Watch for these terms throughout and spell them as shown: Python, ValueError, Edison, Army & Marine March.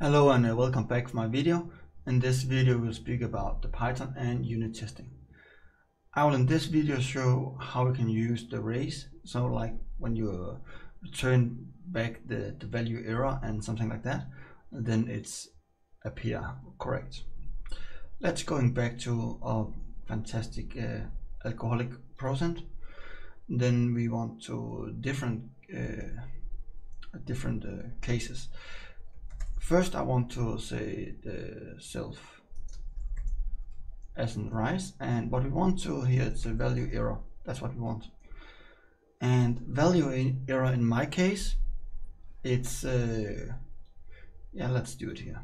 Hello and welcome back for my video. In this video we'll speak about the Python and unit testing. I will in this video show how we can use the raise, so like when you return back the value error and something like that, then it's appear correct. Let's going back to our fantastic alcoholic percent. Then we want to different cases. First, I want to say the self as in rise, and what we want to here is a value error. That's what we want. And value error in my case, it's yeah. Let's do it here.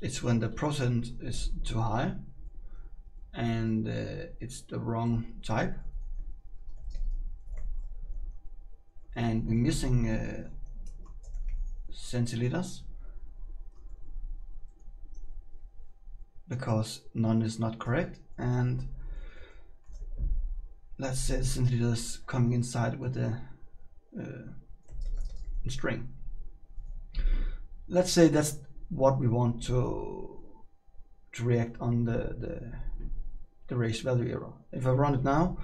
It's when the percent is too high, and it's the wrong type, and we're missing centiliters because none is not correct, and let's say centiliters coming inside with a string. Let's say that's what we want to react on the raise value error. If I run it now,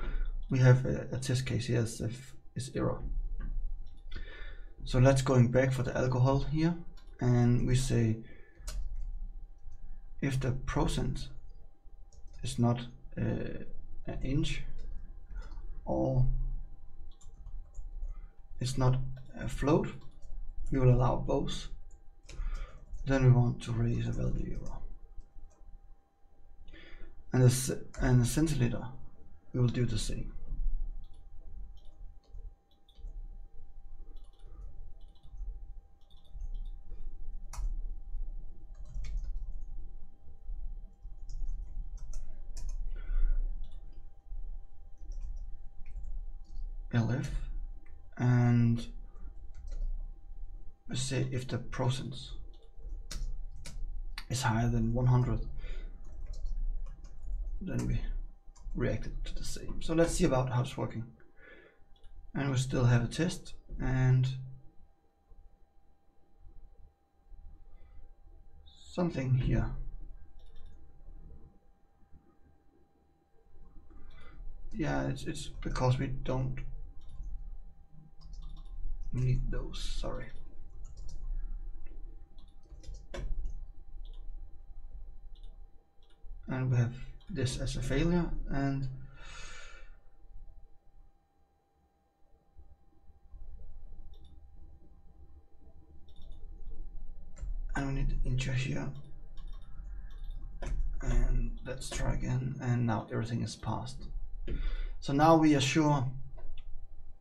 we have a test case here as if it's error. So let's going back for the alcohol here, and we say if the percent is not an inch, or it's not a float, we will allow both. Then we want to raise a value error, and the centiliter we will do the same. Lf, and let's say if the percent is higher than 100, then we reacted to the same. So let's see about how it's working, and we still have a test, and something here. Yeah, it's because we don't need those, sorry. And we have this as a failure, and we need integer here, and let's try again, and now everything is passed. So now we are sure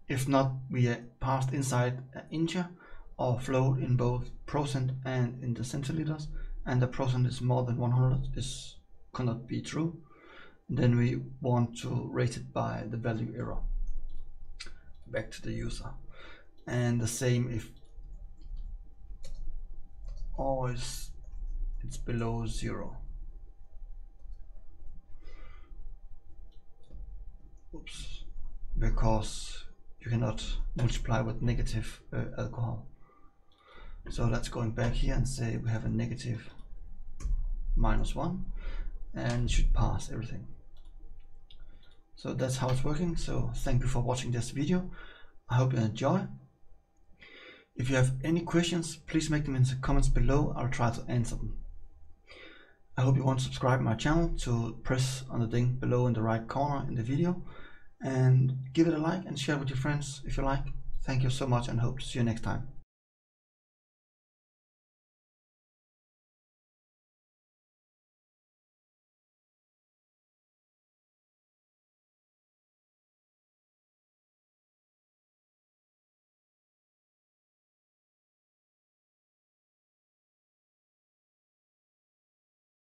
if not we are passed inside an integer or float in both percent and in the centiliters, and the percent is more than 100 is cannot be true. Then we want to rate it by the value error back to the user, and the same if always it's below 0. Oops, because you cannot multiply with negative alcohol. So let's going back here and say we have a negative -1, and it should pass everything. So that's how it's working. So thank you for watching this video. I hope you enjoy. If you have any questions, please make them in the comments below. I'll try to answer them. I hope you want to subscribe my channel, to press on the thing below in the right corner in the video, and give it a like and share with your friends if you like. Thank you so much and hope to see you next time.